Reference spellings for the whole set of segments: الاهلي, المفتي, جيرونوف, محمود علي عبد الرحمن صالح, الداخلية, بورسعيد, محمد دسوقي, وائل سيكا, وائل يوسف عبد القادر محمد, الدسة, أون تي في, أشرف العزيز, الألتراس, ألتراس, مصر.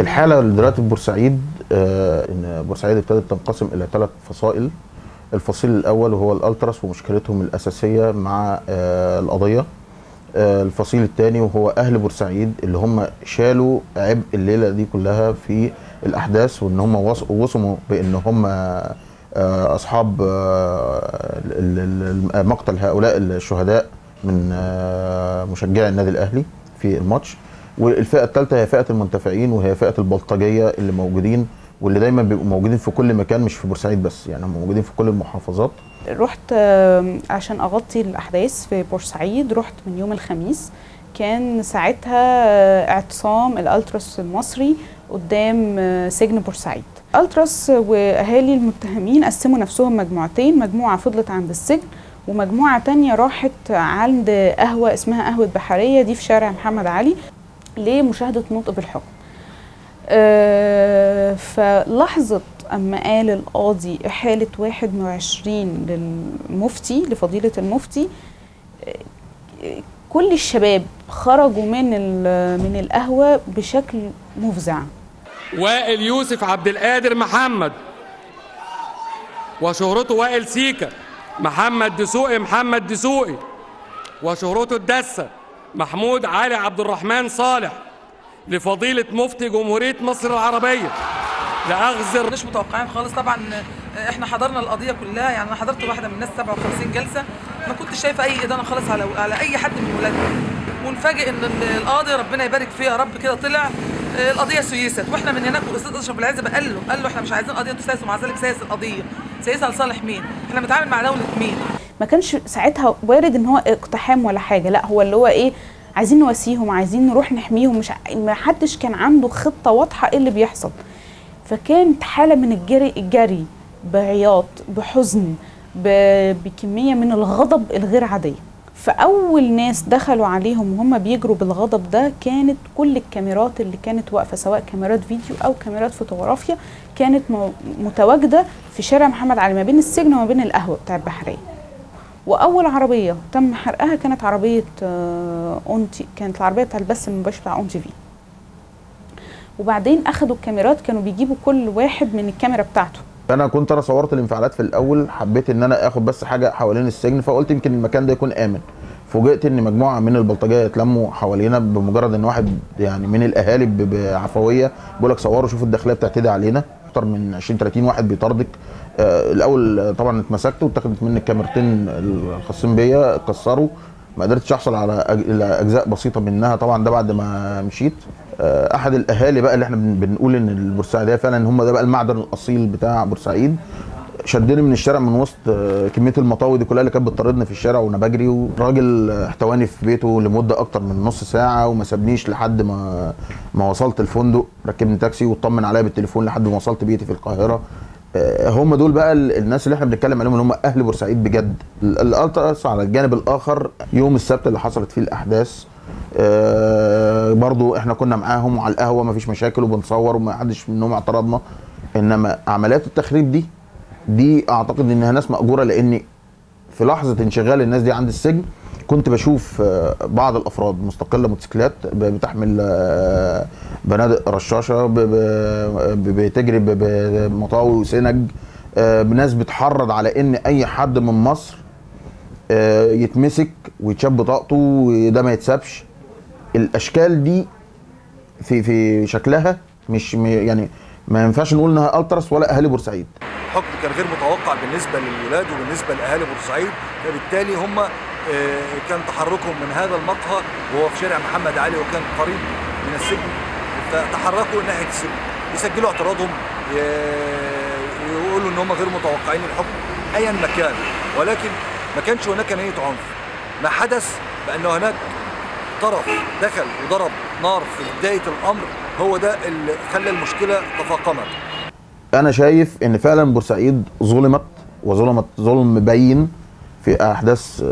الحاله اللي دلوقتي في بورسعيد ان بورسعيد ابتدت تنقسم الى 3 فصائل. الفصيل الاول وهو الألتراس ومشكلتهم الاساسيه مع القضيه. الفصيل الثاني وهو اهل بورسعيد اللي هم شالوا عبء الليله دي كلها في الاحداث، وان هم وصموا بان هم اصحاب مقتل هؤلاء الشهداء من مشجعي النادي الاهلي في الماتش. والفئه الثالثه هي فئه المنتفعين، وهي فئه البلطجيه اللي موجودين واللي دايما بيبقوا موجودين في كل مكان، مش في بورسعيد بس، يعني هم موجودين في كل المحافظات. رحت عشان اغطي الاحداث في بورسعيد، رحت من يوم الخميس. كان ساعتها اعتصام الألتراس المصري قدام سجن بورسعيد. الألتراس واهالي المتهمين قسموا نفسهم مجموعتين، مجموعه فضلت عند السجن ومجموعه تانية راحت عند قهوه اسمها قهوه بحريه، دي في شارع محمد علي، لمشاهده نطق بالحكم. فلحظة أما قال القاضي إحالة 21 للمفتي، لفضيلة المفتي، كل الشباب خرجوا من القهوة بشكل مفزع. وائل يوسف عبد القادر محمد، وشهرته وائل سيكا. محمد دسوقي محمد دسوقي، وشهرته الدسة. محمود علي عبد الرحمن صالح، لفضيلة مفتي جمهورية مصر العربية، لأخزر. مش متوقعين خالص طبعا. احنا حضرنا القضية كلها، يعني انا حضرت واحدة من الناس 57 جلسة، ما كنتش شايفة أي إدانة خالص على أي حد من ولادنا. ونفاجئ إن القاضي ربنا يبارك فيه يا رب كده، طلع القضية سيست. واحنا من هناك الأستاذ أشرف العزيز قال له احنا مش عايزين القضية تسيس، ومع ذلك سيس القضية. سيسها لصالح مين؟ احنا بنتعامل مع دولة مين؟ ما كانش ساعتها وارد إن هو اقتحام ولا حاجة، لا هو اللي هو إيه، عايزين نواسيهم، عايزين نروح نحميهم، مش ما حدش كان عنده خطه واضحه ايه اللي بيحصل. فكانت حاله من الجري بعياط، بحزن، بكميه من الغضب الغير عاديه. فاول ناس دخلوا عليهم وهم بيجروا بالغضب ده كانت كل الكاميرات اللي كانت واقفه، سواء كاميرات فيديو او كاميرات فوتوغرافيا، كانت متواجده في شارع محمد علي ما بين السجن وما بين القهوه بتاع البحريه. واول عربيه تم حرقها كانت عربيه كانت العربيه بتاع البث المباشر بتاع أون تي في. وبعدين اخدوا الكاميرات، كانوا بيجيبوا كل واحد من الكاميرا بتاعته. انا صورت الانفعالات في الاول، حبيت ان انا اخد بس حاجه حوالين السجن، فقلت يمكن المكان ده يكون امن. فوجئت ان مجموعه من البلطجيه اتلموا حوالينا، بمجرد ان واحد يعني من الاهالي بعفويه بيقول لك صوروا شوفوا الداخليه بتعتدي علينا، اكتر من 20-30 واحد بيطاردك. الاول طبعا اتمسكت واتاخدت مني الكاميرتين الخاصين بيا، اتكسروا، ما قدرتش احصل على اجزاء بسيطه منها طبعا، ده بعد ما مشيت. احد الاهالي بقى اللي احنا بنقول ان البورسعيديه فعلا هم ده بقى المعدن الاصيل بتاع بورسعيد، شدني من الشارع من وسط كميه المطاوي دي كلها اللي كانت بتطاردني في الشارع وانا بجري. وراجل احتواني في بيته لمده اكتر من نص ساعه وما سابنيش لحد ما وصلت الفندق، ركبني تاكسي واطمن عليا بالتليفون لحد ما وصلت بيتي في القاهره. هم دول بقى الناس اللي احنا بنتكلم عليهم، اللي هم اهل بورسعيد بجد. الألتراس على الجانب الاخر، يوم السبت اللي حصلت فيه الاحداث برضو احنا كنا معاهم على القهوه، ما فيش مشاكل وبنصور وما حدش منهم اعترضنا. انما عمليات التخريب دي اعتقد انها ناس مأجوره، لان في لحظه انشغال الناس دي عند السجن كنت بشوف بعض الافراد مستقله موتوسيكلات بتحمل بنادق رشاشه، بتجري بمطاوي وسنج، ناس بتحرض على ان اي حد من مصر يتمسك ويتشاب بطاقته وده ما يتسابش. الاشكال دي في شكلها مش يعني ما ينفعش نقول انها ألتراس ولا اهالي بورسعيد. الحكم كان غير متوقع بالنسبه للولاد وبالنسبه لاهالي بورسعيد، فبالتالي هم كان تحركهم من هذا المقهى وهو في شارع محمد علي وكان قريب من السجن، فتحركوا ناحيه السجن يسجلوا اعتراضهم، يقولوا ان هم غير متوقعين الحكم ايا ما كان. ولكن ما كانش هناك نيه عنف. ما حدث بانه هناك طرف دخل وضرب نار في بدايه الامر، هو ده اللي خلى المشكله تفاقمت. انا شايف ان فعلا بورسعيد ظلمت، وظلمت ظلم بين في احداث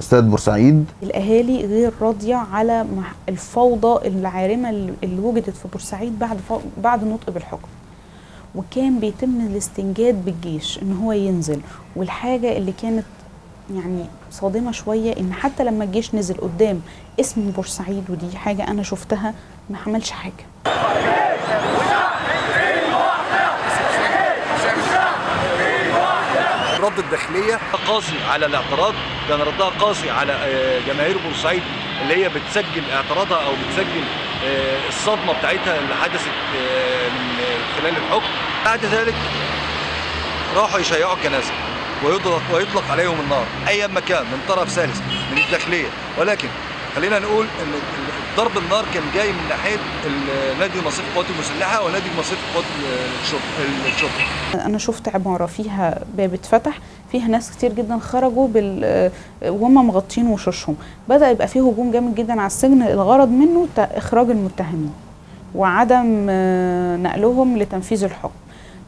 استاد بورسعيد. الاهالي غير راضيه على الفوضى العارمه اللي وجدت في بورسعيد بعد نطق بالحكم. وكان بيتم الاستنجاد بالجيش ان هو ينزل. والحاجه اللي كانت يعني صادمه شويه ان حتى لما الجيش نزل قدام اسم بورسعيد، ودي حاجه انا شفتها ما عملش حاجه. الرد الداخليه قاسي على الاعتراض، كان ردها قاسي على جماهير بورسعيد اللي هي بتسجل اعتراضها او بتسجل الصدمه بتاعتها اللي حدثت من خلال الحكم. بعد ذلك راحوا يشيعوا الجنازه ويطلق عليهم النار اي مكان من طرف ثالث من الداخليه، ولكن خلينا نقول ان ضرب النار كان جاي من ناحيه نادي مصيف القوات المسلحه ونادي مصيف قوات الشرطه. انا شفت عماره فيها باب اتفتح، فيها ناس كتير جدا خرجوا وهم مغطين وشوشهم، بدا يبقى فيه هجوم جامد جدا على السجن، الغرض منه اخراج المتهمين وعدم نقلهم لتنفيذ الحكم.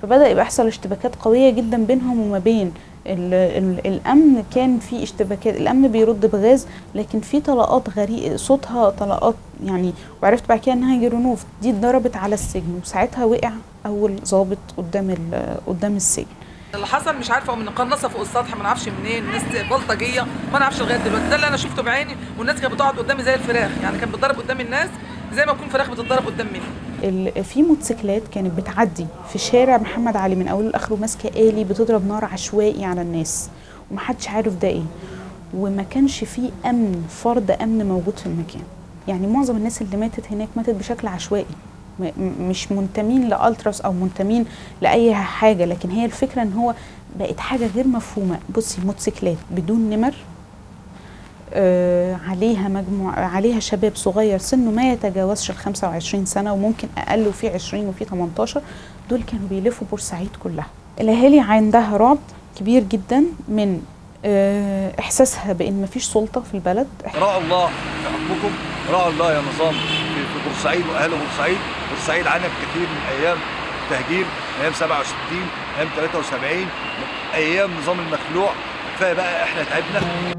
فبدا يبقى يحصل اشتباكات قويه جدا بينهم وما بين الامن. كان في اشتباكات، الامن بيرد بغاز، لكن في طلقات غريبه صوتها طلقات يعني، وعرفت بعد كده انها جيرونوف دي اتضربت على السجن، وساعتها وقع اول ضابط قدام السجن. اللي حصل مش عارفه، من قناصه فوق السطح ما نعرفش منين، الناس بلطجيه ما نعرفش لغايه دلوقتي، ده اللي انا شفته بعيني. والناس كانت بتقعد قدامي زي الفراخ، يعني كانت بتضرب قدام الناس زي ما تكون فراخ بتتضرب قدام مني. في موتوسيكلات كانت بتعدي في شارع محمد علي من اوله لاخره ماسكه آلي بتضرب نار عشوائي على الناس، ومحدش عارف ده ايه، وما كانش في امن، فرد امن موجود في المكان. يعني معظم الناس اللي ماتت هناك ماتت بشكل عشوائي، مش منتمين لألتراس او منتمين لاي حاجه، لكن هي الفكره ان هو بقت حاجه غير مفهومه. بصي، موتوسيكلات بدون نمر، عليها مجموعة، عليها شباب صغير سنه ما يتجاوزش ال 25 سنة وممكن أقل، وفي 20 وفي 18، دول كانوا بيلفوا بورسعيد كلها. الأهالي عندها رعب كبير جدا من إحساسها بأن مفيش سلطة في البلد. راعوا الله في حكمكم، راعوا الله يا نظام في بورسعيد وأهل بورسعيد. بورسعيد عانت كثير من أيام التهجير، أيام 67، أيام 73، أيام نظام المخلوع. كفاية بقى، إحنا تعبنا.